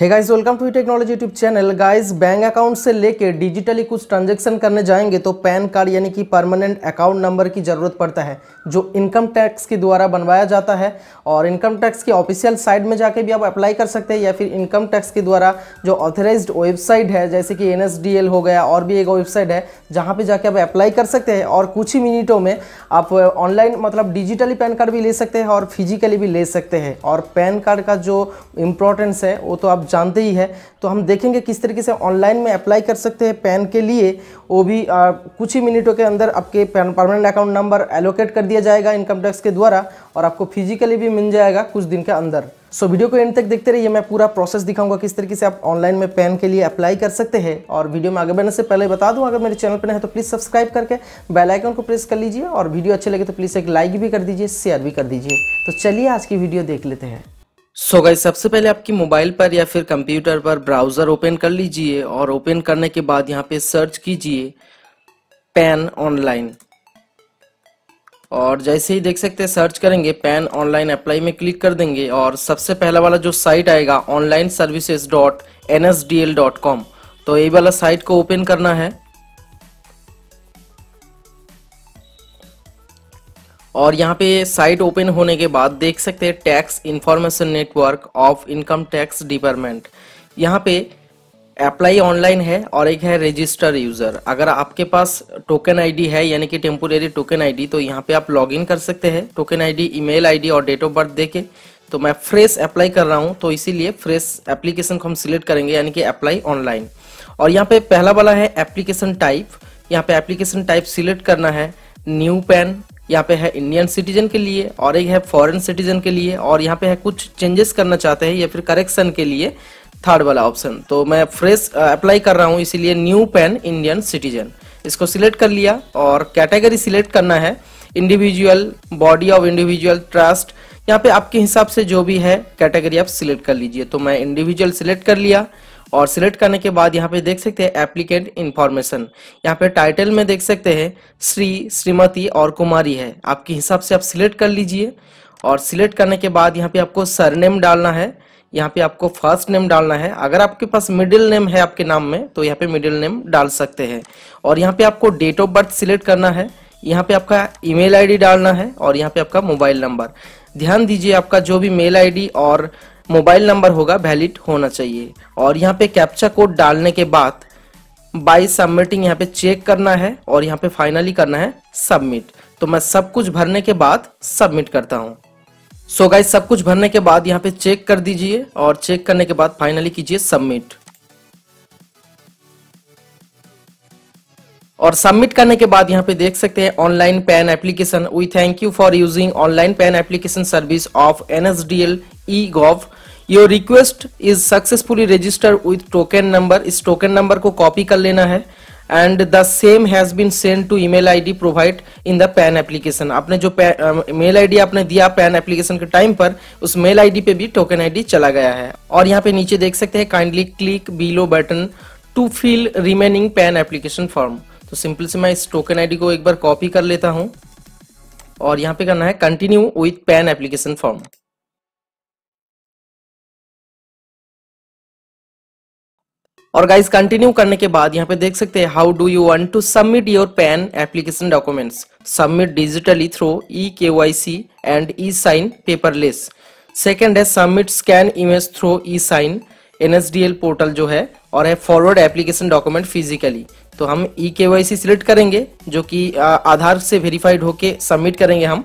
Hey guys, welcome to technology YouTube channel. Guys, bank account से लेके digitally कुछ transaction करने जाएंगे तो पैन कार्ड यानी कि परमानेंट अकाउंट नंबर की ज़रूरत पड़ता है, जो इनकम टैक्स के द्वारा बनवाया जाता है। और इनकम टैक्स की ऑफिशियल साइट में जाके भी आप अप्लाई कर सकते हैं, या फिर इनकम टैक्स के द्वारा जो ऑथराइज्ड वेबसाइट है जैसे कि NSDL हो गया, और भी एक वेबसाइट है जहाँ पर जाके आप अप्लाई कर सकते हैं। और कुछ ही मिनटों में आप ऑनलाइन मतलब डिजिटली पैन कार्ड भी ले सकते हैं और फिजिकली भी ले सकते हैं। और पैन कार्ड का जो इम्पोर्टेंस है वो तो आप जानते ही है। तो हम देखेंगे किस तरीके से ऑनलाइन में अप्लाई कर सकते हैं पैन के लिए। वो भी कुछ ही मिनटों के अंदर आपके PAN permanent account number allocate कर दिया जाएगा इनकम टैक्स के द्वारा, और आपको फिजिकली भी मिल जाएगा कुछ दिन के अंदर। सो वीडियो को एंड तक देखते रहिए, मैं पूरा प्रोसेस दिखाऊंगा किस तरीके से आप ऑनलाइन में पैन के लिए अप्लाई कर सकते हैं। और वीडियो में आगे बढ़ने से पहले बता दूं, अगर मेरे चैनल पर नए हैं तो प्लीज़ सब्सक्राइब करके बेल आइकन को प्रेस कर लीजिए, और वीडियो अच्छे लगे तो प्लीज़ एक लाइक भी कर दीजिए, शेयर भी कर दीजिए। तो चलिए आज की वीडियो देख लेते हैं। सो गाइस, सबसे पहले आपकी मोबाइल पर या फिर कंप्यूटर पर ब्राउज़र ओपन कर लीजिए, और ओपन करने के बाद यहाँ पे सर्च कीजिए पैन ऑनलाइन। और जैसे ही देख सकते हैं, सर्च करेंगे पैन ऑनलाइन, अप्लाई में क्लिक कर देंगे, और सबसे पहला वाला जो साइट आएगा onlineservices.nsdl.com, तो ये वाला साइट को ओपन करना है। और यहाँ पे साइट ओपन होने के बाद देख सकते हैं tax information network of income tax department, यहाँ पे अप्लाई ऑनलाइन है, और एक है रजिस्टर यूज़र। अगर आपके पास टोकन आईडी है यानी कि टेम्पोरेरी टोकन आईडी, तो यहाँ पे आप लॉगिन कर सकते हैं टोकन आईडी, ईमेल आईडी और डेट ऑफ बर्थ देके। तो मैं फ्रेश अप्लाई कर रहा हूँ, तो इसीलिए फ्रेश एप्लीकेशन को हम सिलेक्ट करेंगे, यानी कि अप्लाई ऑनलाइन। और यहाँ पे पहला वाला है एप्लीकेशन टाइप, यहाँ पे एप्लीकेशन टाइप सिलेक्ट करना है। न्यू पैन यहाँ पे है इंडियन सिटीजन के लिए, और एक है फॉरेन सिटीजन के लिए, और यहाँ पे है कुछ चेंजेस करना चाहते हैं या फिर करेक्शन के लिए थर्ड वाला ऑप्शन। तो मैं फ्रेश अप्लाई कर रहा हूँ, इसीलिए न्यू पैन इंडियन सिटीजन इसको सिलेक्ट कर लिया। और कैटेगरी सिलेक्ट करना है individual, body of individual, trust, यहाँ पे आपके हिसाब से जो भी है कैटेगरी आप सिलेक्ट कर लीजिए। तो मैं इंडिविजुअल सिलेक्ट कर लिया, और सिलेक्ट करने के बाद यहाँ पे देख सकते हैं एप्लीकेंट इन्फॉर्मेशन, यहाँ पे टाइटल में देख सकते हैं श्री, श्रीमती और कुमारी है, आपके हिसाब से आप सिलेक्ट कर लीजिए। और सिलेक्ट करने के बाद यहाँ पे आपको सरनेम डालना है, यहाँ पे आपको फर्स्ट नेम डालना है। अगर आपके पास मिडिल नेम है आपके नाम में, तो यहाँ पे मिडिल नेम डाल सकते हैं। और यहाँ पे आपको डेट ऑफ बर्थ सिलेक्ट करना है, यहाँ पे आपका ईमेल आईडी डालना है, और यहाँ पे आपका मोबाइल नंबर। ध्यान दीजिए, आपका जो भी मेल आईडी और मोबाइल नंबर होगा वैलिड होना चाहिए। और यहाँ पे कैप्चा कोड डालने के बाद बाय सबमिटिंग यहाँ पे चेक करना है, और यहाँ पे फाइनली करना है सबमिट। तो मैं सब कुछ भरने के बाद सबमिट करता हूँ। सो गाइस, सब कुछ भरने के बाद यहाँ पे चेक कर दीजिए, और चेक करने के बाद फाइनली कीजिए सबमिट। और सबमिट करने के बाद यहाँ पे देख सकते हैं online PAN application, we thank you for using online PAN application service of NSDL e-gov, your request is successfully register with token number. इस टोकन नंबर को कॉपी कर लेना है, and the same has been send to email ID provide in the PAN application. आपने जो mail ID आपने दिया pan application के टाइम पर, उस मेल आईडी पे भी टोकन आईडी चला गया है। और यहाँ पे नीचे देख सकते हैं kindly click below button to fill remaining PAN application form. तो सिंपल से मैं इस टोकन आईडी को एक बार कॉपी कर लेता हूँ, और यहाँ पे करना है continue with PAN application form. और गाइज, कंटिन्यू करने के बाद यहाँ पे देख सकते हैं how do you want to submit your PAN application documents, submit digitally through e-KYC and e-sign paperless. Second है submit scan image through e-sign NSDL portal जो है, और है फॉरवर्ड एप्लीकेशन डॉक्यूमेंट फिजिकली। तो हम e-KYC सिलेक्ट करेंगे, जो कि आधार से वेरीफाइड होके सबमिट करेंगे हम।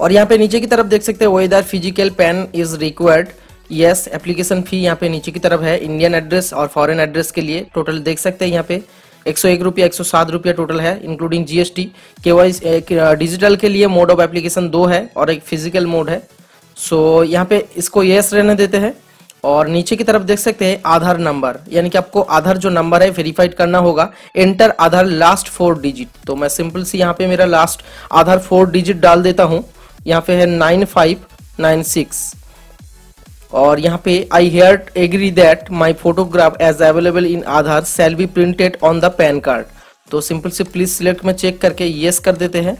और यहाँ पे नीचे की तरफ देख सकते हैं whether physical PAN is required, yes. Application fee यहाँ पे नीचे की तरफ है इंडियन एड्रेस और फॉरेन एड्रेस के लिए। टोटल देख सकते हैं यहाँ पे 101 रुपया, 107 रुपया टोटल है इंक्लूडिंग GST। KYC डिजिटल के लिए मोड ऑफ एप्लीकेशन 2 है, और एक फिजिकल मोड है। सो यहाँ पे इसको यस रहने देते हैं। और नीचे की तरफ देख सकते हैं आधार नंबर, यानी कि आपको आधार जो नंबर है वेरीफाइड करना होगा। एंटर आधार लास्ट 4 डिजिट, तो मैं सिंपल सी यहाँ पे मेरा लास्ट आधार 4 डिजिट डाल देता हूँ। यहाँ पे है 9596। और यहाँ पे I here agree that my photograph as available in Aadhaar shall be printed on the PAN card. तो सिंपल से प्लीज सिलेक्ट में चेक करके येस कर देते हैं।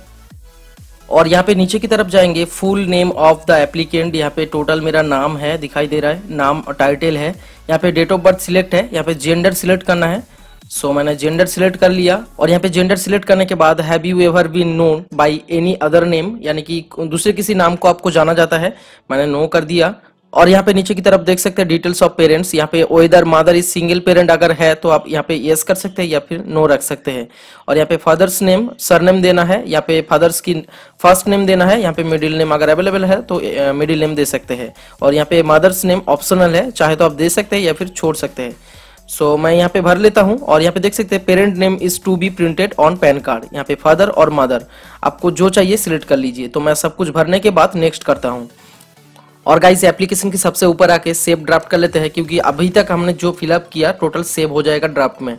और यहाँ पे नीचे की तरफ जाएंगे full name of the applicant, यहाँ पे टोटल मेरा नाम है, दिखाई दे रहा है नाम और टाइटल है, यहाँ पे डेट ऑफ बर्थ सिलेक्ट है, यहाँ पे जेंडर सिलेक्ट करना है, सो मैंने जेंडर सिलेक्ट कर लिया। और यहाँ पे जेंडर सिलेक्ट करने के बाद have you ever been known by any other name, यानी कि दूसरे किसी नाम को आपको जाना जाता है, मैंने नो कर दिया। और यहाँ पे नीचे की तरफ देख सकते हैं डिटेल्स ऑफ पेरेंट्स, यहाँ पे whether mother is single parent अगर है तो आप यहाँ पे येस कर सकते हैं या फिर नो रख सकते हैं। और यहाँ पे फादर्स नेम सरनेम देना है, यहाँ पे फादर्स की फर्स्ट नेम देना है, यहाँ पे मिडिल नेम अगर अवेलेबल है तो मिडिल नेम दे सकते हैं। और यहाँ पे मदर्स नेम ऑप्शनल है, चाहे तो आप दे सकते हैं या फिर छोड़ सकते हैं। सो मैं यहाँ पे भर लेता हूँ। और यहाँ पे देख सकते हैं parent name is to be printed on PAN card, यहाँ पे फादर और मदर आपको जो चाहिए सिलेक्ट कर लीजिए। तो मैं सब कुछ भरने के बाद नेक्स्ट करता हूँ। और गाइस एप्लीकेशन के सबसे ऊपर आके सेव ड्राफ्ट कर लेते हैं, क्योंकि अभी तक हमने जो फिलअप किया टोटल सेव हो जाएगा ड्राफ्ट में।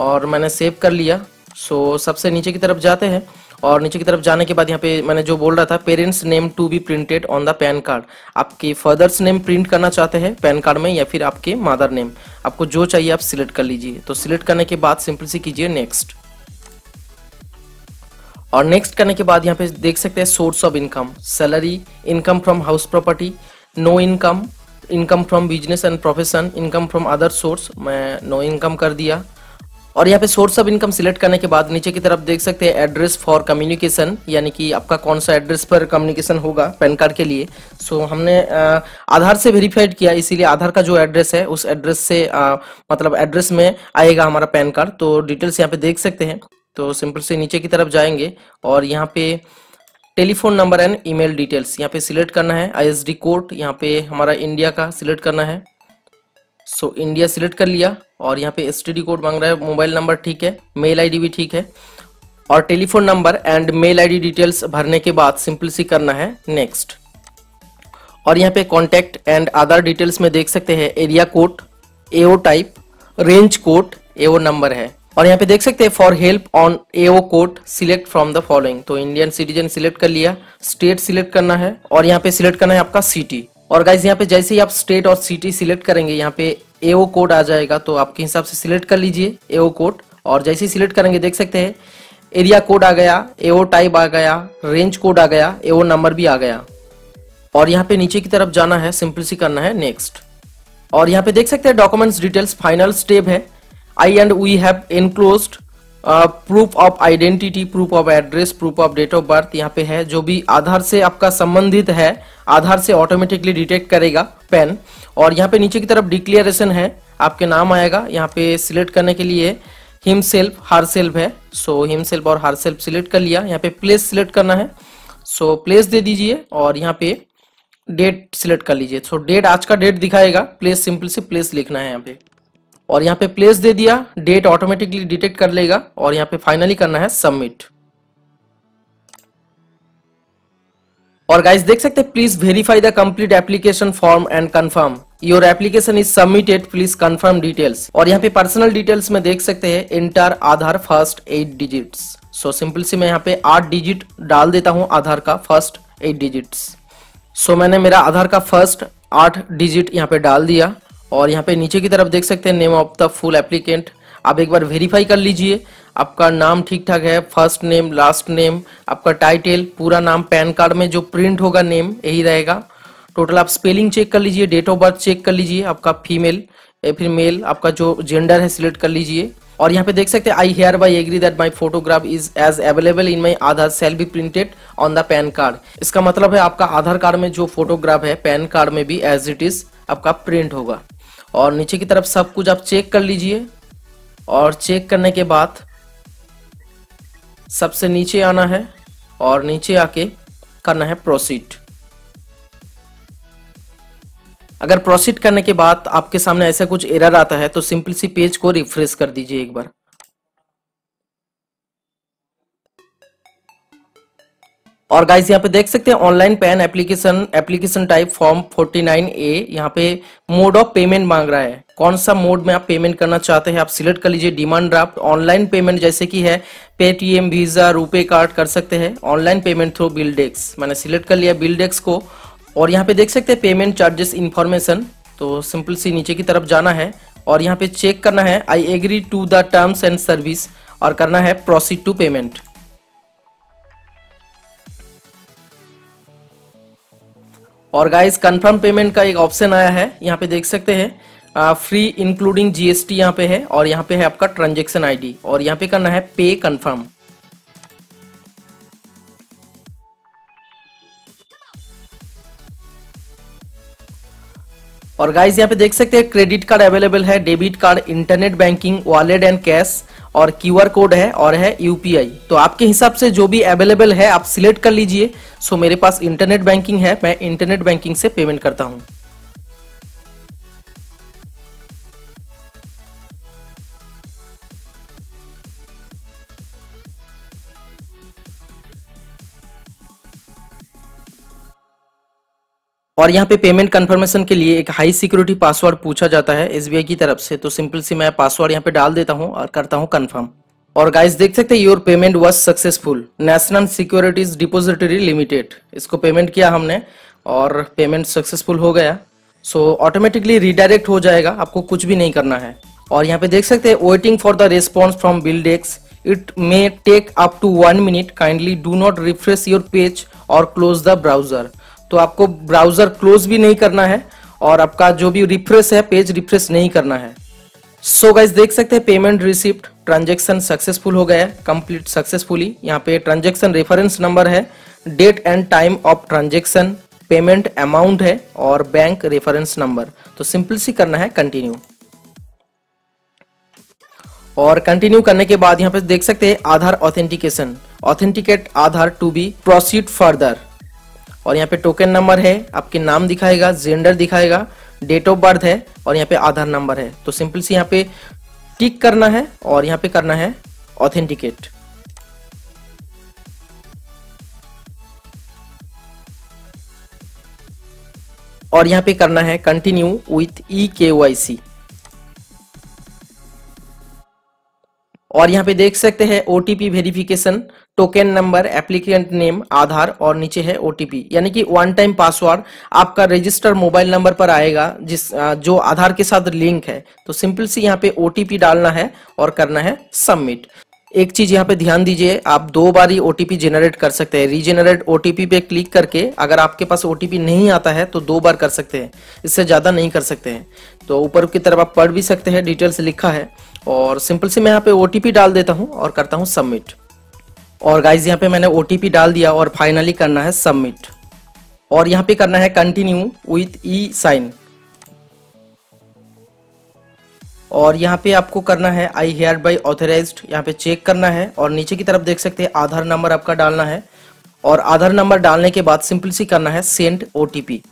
और मैंने सेव कर लिया। सो सबसे नीचे की तरफ जाते हैं और नीचे की तरफ जाने के बाद यहाँ पे मैंने जो बोल रहा था parents name to be printed on the PAN card, आपके फादर्स नेम प्रिंट करना चाहते हैं पैन कार्ड में या फिर आपके मदर नेम, आपको जो चाहिए आप सिलेक्ट कर लीजिए। तो सिलेक्ट करने के बाद सिंपल सी कीजिए नेक्स्ट। और नेक्स्ट करने के बाद यहाँ पे देख सकते हैं source of income, salary, income from house property, no income, income from business and profession, income from other source, मैं नो इनकम कर दिया। और यहाँ पे सोर्स ऑफ इनकम सिलेक्ट करने के बाद नीचे की तरफ देख सकते हैं एड्रेस फॉर कम्युनिकेशन, यानी कि आपका कौन सा एड्रेस पर कम्युनिकेशन होगा पैन कार्ड के लिए। सो हमने आधार से वेरीफाइड किया, इसीलिए आधार का जो एड्रेस है उस एड्रेस से मतलब एड्रेस में आएगा हमारा पैन कार्ड। तो डिटेल्स यहाँ पे देख सकते हैं। तो सिंपल से नीचे की तरफ जाएंगे और यहाँ पे telephone number and email details यहाँ पे सिलेक्ट करना है। आईएसडी कोड यहाँ पे हमारा इंडिया का सिलेक्ट करना है। सो इंडिया सिलेक्ट कर लिया। और यहाँ पे एसटीडी कोड मांग रहा है, मोबाइल नंबर ठीक है, मेल आईडी भी ठीक है। और telephone number and mail ID details भरने के बाद सिंपल सी करना है नेक्स्ट। और यहाँ पे कॉन्टैक्ट एंड आधार डिटेल्स में देख सकते हैं area code, AO type, range code, AO number है। और यहाँ पे देख सकते हैं for help on AO code select from the following, तो इंडियन सिटीजन सिलेक्ट कर लिया। स्टेट सिलेक्ट करना है और यहाँ पे सिलेक्ट करना है आपका सिटी। और गाइज यहाँ पे जैसे ही आप स्टेट और सिटी सिलेक्ट करेंगे यहाँ पे एओ कोड आ जाएगा, तो आपके हिसाब से सिलेक्ट कर लीजिए एओ कोड। और जैसे ही सिलेक्ट करेंगे देख सकते हैं एरिया कोड आ गया, एओ टाइप आ गया, रेंज कोड आ गया, एओ नंबर भी आ गया। और यहाँ पे नीचे की तरफ जाना है, सिंपल सी करना है नेक्स्ट। और यहाँ पे देख सकते हैं डॉक्यूमेंट्स डिटेल्स फाइनल स्टेप है। I and we have enclosed proof of identity, proof of address, proof of date of birth यहाँ पे है। जो भी आधार से आपका संबंधित है आधार से ऑटोमेटिकली डिटेक्ट करेगा पैन। और यहाँ पे नीचे की तरफ डिक्लेरेशन है, आपके नाम आएगा यहाँ पे सिलेक्ट करने के लिए। हिमसेल्फ हारसेल्फ है, सो हिमसेल्फ और हारसेल्फ सिलेक्ट कर लिया। यहाँ पे प्लेस सिलेक्ट करना है, सो प्लेस दे दीजिए। और यहाँ पे डेट सिलेक्ट कर लीजिए, सो डेट आज का डेट दिखाएगा, प्लेस सिंपल से प्लेस लिखना है यहाँ पे। और यहाँ पे प्लेस दे दिया, डेट ऑटोमेटिकली डिटेक्ट कर लेगा। और यहाँ पे फाइनली करना है सबमिट। और गाइस देख सकते हैं please verify the complete application form and confirm your application is submitted, please confirm details. और यहाँ पे पर्सनल डिटेल्स में देख सकते हैं enter Aadhaar first 8 digits. So simple से मैं यहाँ पे 8 डिजिट डाल देता हूँ आधार का फर्स्ट 8 डिजिट्स। सो मैंने मेरा आधार का फर्स्ट 8 डिजिट यहाँ पे डाल दिया। और यहाँ पे नीचे की तरफ देख सकते हैं name of the full applicant, आप एक बार वेरीफाई कर लीजिए आपका नाम ठीक ठाक है, फर्स्ट नेम, लास्ट नेम, आपका टाइटल, पूरा नाम, पैन कार्ड में जो प्रिंट होगा नेम यही रहेगा टोटल। आप स्पेलिंग चेक कर लीजिए, डेट ऑफ बर्थ चेक कर लीजिए, आपका फीमेल या फिर मेल, आपका जो जेंडर है सिलेक्ट कर लीजिए। और यहाँ पे देख सकते हैं I hereby agree that my photograph is as available in my Aadhaar shall be printed on the PAN card. इसका मतलब है आपका आधार कार्ड में जो फोटोग्राफ है पैन कार्ड में भी एज इट इज आपका प्रिंट होगा। और नीचे की तरफ सब कुछ आप चेक कर लीजिए। और चेक करने के बाद सबसे नीचे आना है और नीचे आके करना है प्रोसीड। अगर प्रोसीड करने के बाद आपके सामने ऐसा कुछ एरर आता है तो सिंपल सी पेज को रिफ्रेश कर दीजिए एक बार। और गाइस यहाँ पे देख सकते हैं online PAN application, application type form 49A, यहाँ पे मोड ऑफ पेमेंट मांग रहा है, कौन सा मोड में आप पेमेंट करना चाहते हैं आप सिलेक्ट कर लीजिए। डिमांड ड्राफ्ट ऑनलाइन पेमेंट जैसे कि है पेटीएम, वीजा, रुपे कार्ड कर सकते हैं। ऑनलाइन पेमेंट थ्रू बिलडेक्स, मैंने सिलेक्ट कर लिया बिलडेक्स को। और यहाँ पे देख सकते हैं पेमेंट चार्जेस इन्फॉर्मेशन, तो सिंपल सी नीचे की तरफ जाना है और यहाँ पे चेक करना है I agree to the terms and service और करना है प्रोसीड टू पेमेंट। और गाइज कंफर्म पेमेंट का एक ऑप्शन आया है, यहाँ पे देख सकते हैं फ्री इंक्लूडिंग जीएसटी यहाँ पे है और यहाँ पे है आपका ट्रांजेक्शन आईडी और यहाँ पे करना है पे कंफर्म। और गाइज यहाँ पे देख सकते हैं क्रेडिट कार्ड अवेलेबल है, debit card, internet banking, wallet and cash और क्यूआर कोड है और है यूपीआई। तो आपके हिसाब से जो भी अवेलेबल है आप सिलेक्ट कर लीजिए। सो मेरे पास इंटरनेट बैंकिंग है, मैं इंटरनेट बैंकिंग से पेमेंट करता हूँ। और यहाँ पे पेमेंट कंफर्मेशन के लिए एक हाई सिक्योरिटी पासवर्ड पूछा जाता है एसबीआई की तरफ से, तो सिंपल सी मैं पासवर्ड यहाँ पे डाल देता हूँ और करता हूँ कंफर्म। और गाइस देख सकते हैं your payment was successful, national securities depository limited, इसको पेमेंट किया हमने और पेमेंट सक्सेसफुल हो गया। सो ऑटोमेटिकली रिडायरेक्ट हो जाएगा, आपको कुछ भी नहीं करना है। और यहाँ पे देख सकते हैं waiting for the response from bill desk, it may take up to 1 minute, kindly do not refresh your page और क्लोज द ब्राउजर। तो आपको ब्राउजर क्लोज भी नहीं करना है और आपका जो भी रिफ्रेश है पेज रिफ्रेश नहीं करना है। सो गाइस देख सकते हैं पेमेंट रिसिप्ट, ट्रांजैक्शन सक्सेसफुल हो गया, कंप्लीट सक्सेसफुली। यहाँ पे ट्रांजैक्शन रेफरेंस नंबर है, date and time of transaction, payment amount है और बैंक रेफरेंस नंबर। तो सिंपल सी करना है कंटिन्यू। और कंटिन्यू करने के बाद यहाँ पे देख सकते हैं Aadhaar authentication, authenticate Aadhaar to be proceed further. और यहाँ पे टोकन नंबर है, आपके नाम दिखाएगा, जेंडर दिखाएगा, डेट ऑफ बर्थ है और यहाँ पे आधार नंबर है। तो सिंपल सी यहाँ पे टिक करना है और यहाँ पे करना है ऑथेंटिकेट। और यहाँ पे करना है कंटिन्यू विथ ईकेवाईसी। और यहाँ पे देख सकते हैं OTP verification, token number, applicant name, Aadhaar और नीचे है ओटीपी, यानी कि वन टाइम पासवर्ड आपका रजिस्टर मोबाइल नंबर पर आएगा जो आधार के साथ लिंक है। तो सिंपल सी यहाँ पे ओटीपी डालना है और करना है सबमिट। एक चीज यहाँ पे ध्यान दीजिए, आप 2 बार ही ओटीपी जेनरेट कर सकते हैं। रीजेनरेट ओटीपी पे क्लिक करके अगर आपके पास ओटीपी नहीं आता है तो 2 बार कर सकते हैं, इससे ज्यादा नहीं कर सकते हैं। तो ऊपर की तरफ आप पढ़ भी सकते हैं, डिटेल्स लिखा है। और सिंपल से मैं यहाँ पे ओटीपी डाल देता हूँ और करता हूँ सबमिट। और गाइज यहाँ पे मैंने ओटीपी डाल दिया और फाइनली करना है सबमिट। और यहाँ पे करना है कंटिन्यू विथ ई साइन। और यहाँ पे आपको करना है आई हेयर बाई ऑथोराइज्ड, यहाँ पे चेक करना है। और नीचे की तरफ देख सकते हैं आधार नंबर आपका डालना है। और आधार नंबर डालने के बाद सिंपल सी करना है सेंड ओटीपी।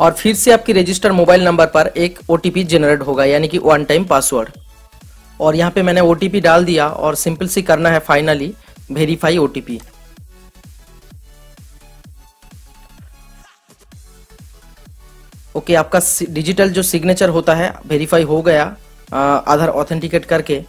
और फिर से आपकी रजिस्टर मोबाइल नंबर पर एक ओटीपी जनरेट होगा, यानी कि वन टाइम पासवर्ड। और यहाँ पे मैंने ओटीपी डाल दिया और सिंपल सी करना है फाइनली वेरीफाई ओटीपी। ओके, आपका डिजिटल जो सिग्नेचर होता है वेरीफाई हो गया आधार ऑथेंटिकेट करके।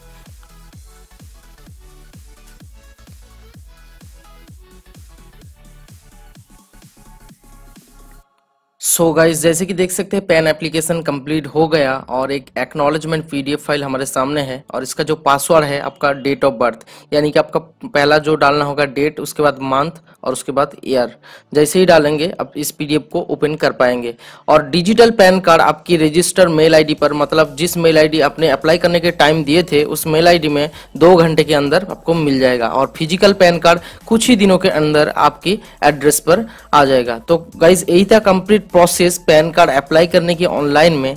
सो गाइस जैसे कि देख सकते हैं पैन एप्लीकेशन कंप्लीट हो गया और एक एक्नॉलेजमेंट पीडीएफ फाइल हमारे सामने है। और इसका जो पासवर्ड है आपका डेट ऑफ बर्थ, यानी कि आपका पहला जो डालना होगा डेट, उसके बाद मंथ और उसके बाद ईयर। जैसे ही डालेंगे आप इस पीडीएफ को ओपन कर पाएंगे। और डिजिटल पैन कार्ड आपकी रजिस्टर मेल आईडी पर, मतलब जिस मेल आईडी आपने अप्लाई करने के टाइम दिए थे उस मेल आईडी में 2 घंटे के अंदर आपको मिल जाएगा। और फिजिकल पैन कार्ड कुछ ही दिनों के अंदर आपकी एड्रेस पर आ जाएगा। तो गाइज यही था complete process PAN card apply करने की ऑनलाइन में।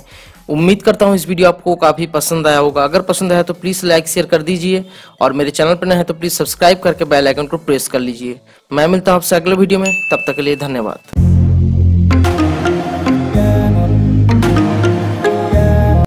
उम्मीद करता हूं इस वीडियो आपको काफ़ी पसंद आया होगा। अगर पसंद आया तो प्लीज़ लाइक शेयर कर दीजिए और मेरे चैनल पर नए हैं तो प्लीज़ सब्सक्राइब करके बेल आइकन को प्रेस कर लीजिए। मैं मिलता हूं आपसे अगले वीडियो में, तब तक के लिए धन्यवाद।